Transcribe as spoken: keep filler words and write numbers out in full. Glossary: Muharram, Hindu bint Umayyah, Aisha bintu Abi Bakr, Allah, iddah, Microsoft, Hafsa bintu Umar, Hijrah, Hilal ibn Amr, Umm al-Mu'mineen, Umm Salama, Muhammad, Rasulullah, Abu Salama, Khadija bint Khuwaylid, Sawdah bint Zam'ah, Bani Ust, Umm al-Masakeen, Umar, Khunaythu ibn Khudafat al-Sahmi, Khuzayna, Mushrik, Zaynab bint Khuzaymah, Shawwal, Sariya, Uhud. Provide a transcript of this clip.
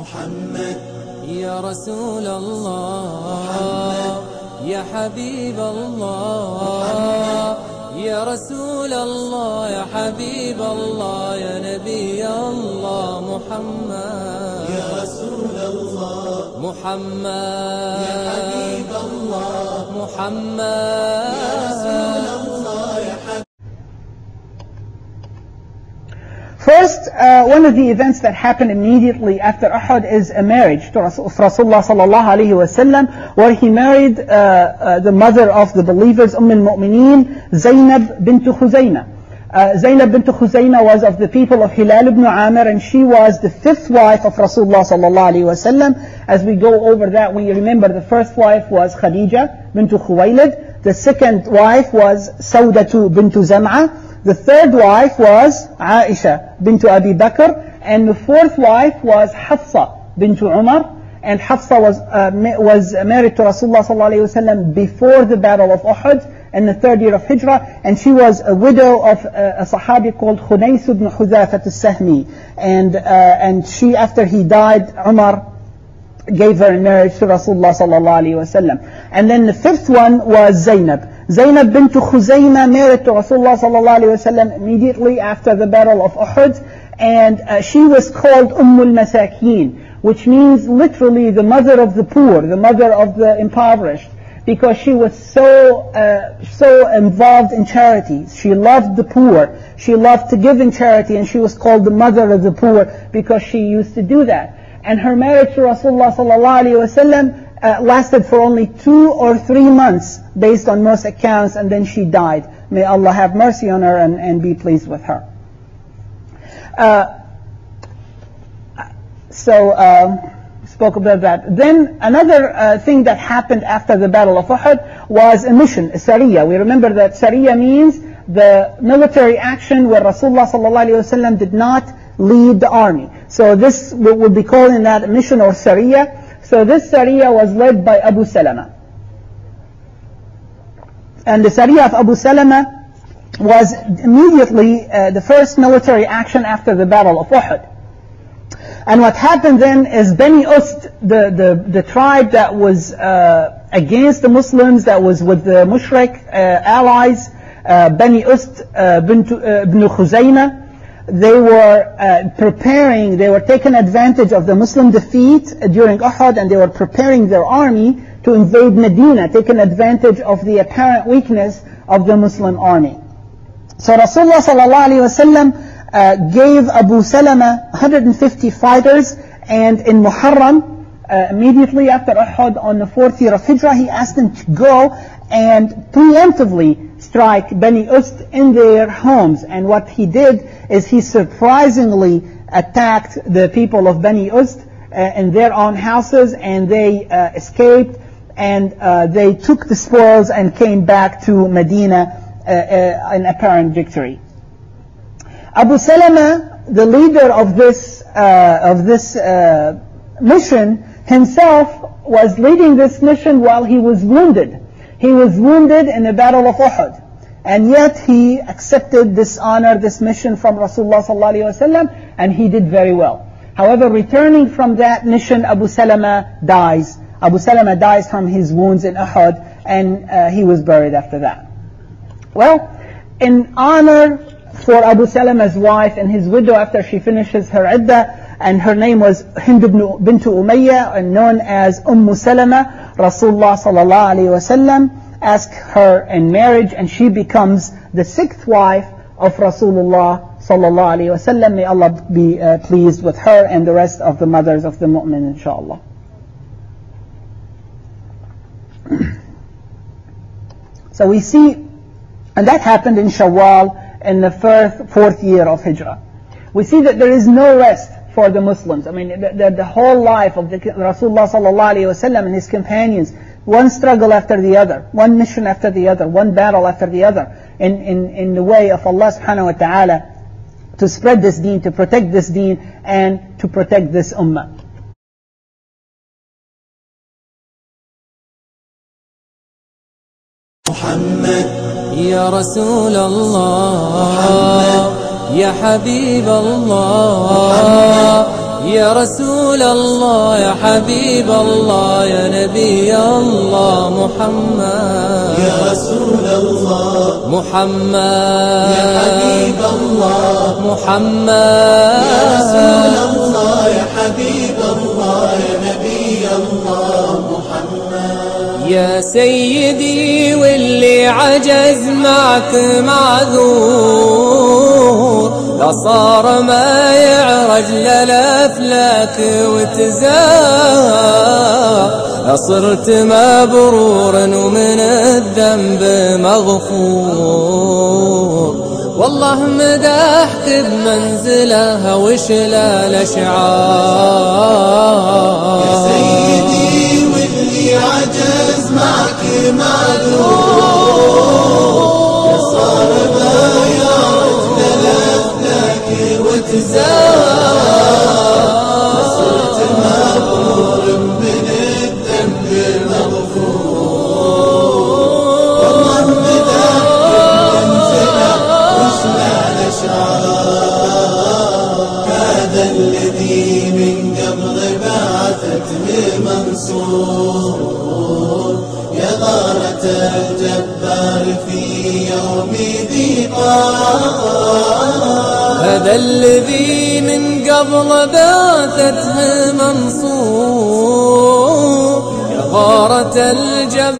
محمد يا رسول الله يا حبيب الله يا رسول الله يا حبيب الله يا نبي الله محمد يا رسول الله محمد يا حبيب الله محمد يا رسول الله يا حبيب. First, uh, one of the events that happened immediately after Uhud is a marriage to Rasulullah sallallahu alayhi wa sallam, where he married uh, uh, the mother of the believers, Umm al-Mu'mineen, Zaynab bint Khuzaymah. Uh, Zaynab bint Khuzaymah was of the people of Hilal ibn Amr, and she was the fifth wife of Rasulullah sallallahu alayhi wa sallam. As we go over that, we remember the first wife was Khadija bint Khuwaylid, the second wife was Sawdah bint Zam'ah, the third wife was Aisha bintu Abi Bakr, and the fourth wife was Hafsa bintu Umar. And Hafsa was uh, was married to Rasulullah sallallahu alaihi wasallam before the battle of Uhud in the third year of Hijrah, and she was a widow of uh, a Sahabi called Khunaythu ibn Khudafat al-Sahmi. And uh, and she, after he died, Umar gave her in marriage to Rasulullah sallallahu alaihi wasallam. And then the fifth one was Zaynab. Zaynab bint Khuzaymah married to Rasulullah sallallahu alayhi wa sallam immediately after the battle of Uhud, and uh, she was called Umm al-Masakeen, which means literally the mother of the poor, the mother of the impoverished, because she was so uh, so involved in charity. She loved the poor, she loved to give in charity, and she was called the mother of the poor because she used to do that. And her marriage to Rasulullah sallallahu alayhi wa sallam Uh, lasted for only two or three months based on most accounts, and then she died. May Allah have mercy on her and, and be pleased with her. Uh, so uh, spoke about that. Then another uh, thing that happened after the battle of Uhud was a mission, a Sariya. We remember that Sariya means the military action where Rasulullah sallallahu alaihi wasallam did not lead the army. So this we would be calling that a mission or Sariya. So this Sariya was led by Abu Salama. And the Sariya of Abu Salama was immediately uh, the first military action after the Battle of Uhud. And what happened then is Bani Ust, the, the, the tribe that was uh, against the Muslims, that was with the Mushrik uh, allies, uh, Bani Ust uh, bint, uh, ibn Khuzayna, they were uh, preparing, they were taking advantage of the Muslim defeat during Uhud, and they were preparing their army to invade Medina, taking advantage of the apparent weakness of the Muslim army. So Rasulullah sallallahu alayhi wa sallam uh, gave Abu Salama one hundred fifty fighters, and in Muharram, uh, immediately after Uhud on the fourth year of Hijrah, he asked them to go and preemptively strike Bani Ust in their homes. And what he did is he surprisingly attacked the people of Bani Ust uh, in their own houses, and they uh, escaped, and uh, they took the spoils and came back to Medina uh, uh, in apparent victory. Abu Salama, the leader of this uh, of this uh, mission, himself was leading this mission while he was wounded. He was wounded in the Battle of Uhud, and yet he accepted this honor, this mission from Rasulullah sallallahu alaihi wasallam, and he did very well. However, returning from that mission, Abu Salama dies. Abu Salama dies from his wounds in Uhud, and uh, he was buried after that. Well, in honor for Abu Salama's wife and his widow after she finishes her iddah, and her name was Hindu bint Umayyah, and known as Umm Salama, Rasulullah sallallahu alayhi wa sallam asked her in marriage, and she becomes the sixth wife of Rasulullah sallallahu alayhi wa sallam. May Allah be uh, pleased with her and the rest of the mothers of the mu'min, inshallah. So we see, and that happened in Shawwal in the first, fourth year of Hijrah. We see that there is no rest for the Muslims. I mean, the, the, the whole life of the, Rasulullah sallallahu alayhi wasallam and his companions, one struggle after the other, one mission after the other, one battle after the other, in, in, in the way of Allah subhanahu wa ta'ala, to spread this deen, to protect this deen, and to protect this ummah. Muhammad, Ya Rasulullah, Muhammad. يا حبيب الله يا رسول الله يا حبيب الله يا نبي الله محمد يا رسول الله محمد يا حبيب الله محمد يا رسول الله يا حبيب الله يا نبي الله محمد يا سيدي واللي عجز معك معذور لا صار ما يعرج للافلاك وتزار لا صرت مبرورا ومن الذنب مغفور والله مدحت بمنزلها وشلال شعار يا سيدي واللي عجز معك معذور لا صار ما تزار صرت مبرور من الذنب المغفور والله مدحت بمنزله وشلال شعار هذا الذي من قبل بعثتني منصور يا غارة الجبار في يوم ذي قرار هذا الذي من قبل بعثته منصور يا غارة الجبار.